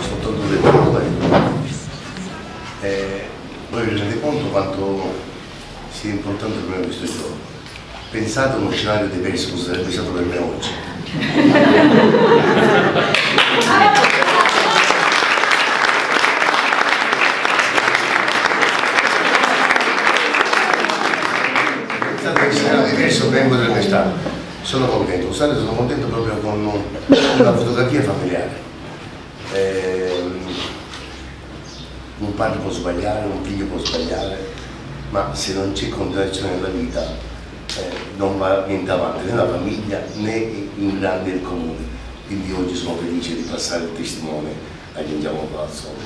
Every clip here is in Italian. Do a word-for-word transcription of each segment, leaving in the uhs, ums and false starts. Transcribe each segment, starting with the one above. sottodue parole. Eh, voi vi rendete conto quanto sia importante per me questo gioco? Pensate a uno scenario diverso, cosa sarebbe stato per me oggi. Pensate a uno scenario diverso, vengo da quest'anno. Sono contento, scusate, sono contento proprio con una fotografia familiare. Eh, Un padre può sbagliare, un figlio può sbagliare, ma se non c'è contraddizione nella vita eh, non va niente avanti, né la famiglia né in grande il comune. Quindi oggi sono felice di passare il testimone a Giangiacomo Palazzolo.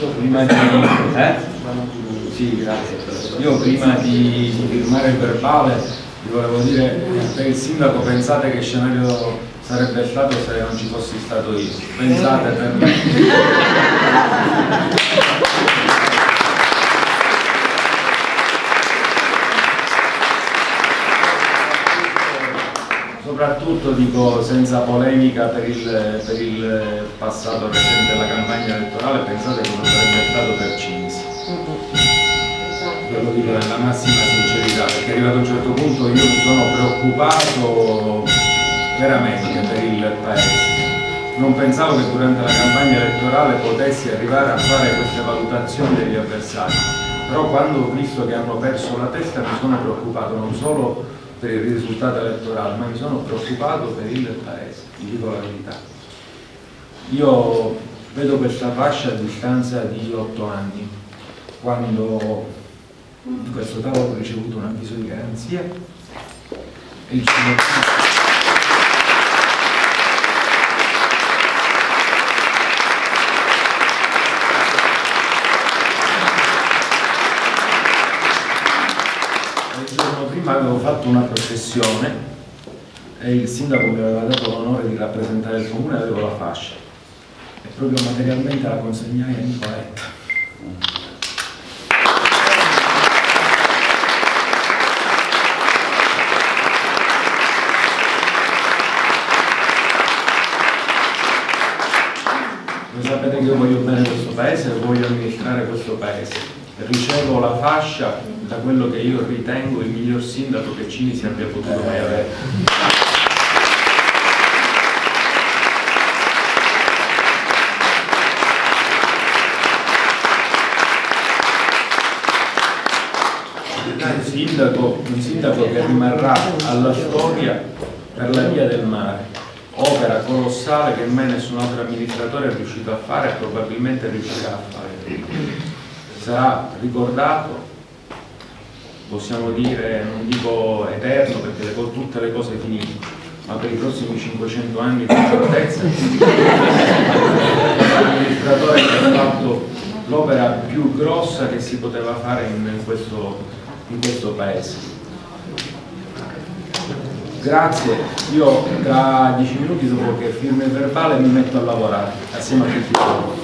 Io prima di, eh? sì, grazie. Io prima di, di firmare il verbale vi volevo dire, per il sindaco, pensate che scenario sarebbe stato se non ci fossi stato io. Pensate per me. Soprattutto dico, senza polemica, per il, per il passato recente della campagna elettorale, pensate come sarebbe stato per Cinisi. Ve lo dico nella massima sincerità, perché arrivato a un certo punto io mi sono preoccupato veramente per il paese. Non pensavo che durante la campagna elettorale potessi arrivare a fare queste valutazioni degli avversari, però quando ho visto che hanno perso la testa mi sono preoccupato non solo per il risultato elettorale, ma mi sono preoccupato per il paese, vi dico la verità. Io vedo questa fascia a distanza di otto anni, quando in questo tavolo ho ricevuto un avviso di garanzia e il avevo fatto una processione e il sindaco mi aveva dato l'onore di rappresentare il comune e avevo la fascia e proprio materialmente la consegnai a Nicoletta. Lo sapete che io voglio bene questo paese e voglio amministrare questo paese. Ricevo la fascia da quello che io ritengo il miglior sindaco che Cinisi abbia potuto mai avere. Un sindaco, un sindaco che rimarrà alla storia per la via del mare, opera colossale che mai nessun altro amministratore è riuscito a fare e probabilmente riuscirà a fare. Sarà ricordato, possiamo dire, non dico eterno perché le, tutte le cose finiscono, ma per i prossimi cinquecento anni di certezza l'amministratore che ha fatto l'opera più grossa che si poteva fare in questo, in questo paese. Grazie, io tra dieci minuti dopo che firmo il verbale mi metto a lavorare assieme a tutti voi.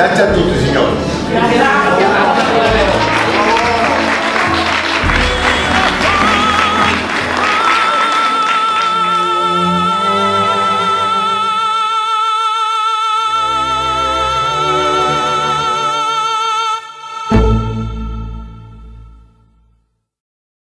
Grazie a tutti signori.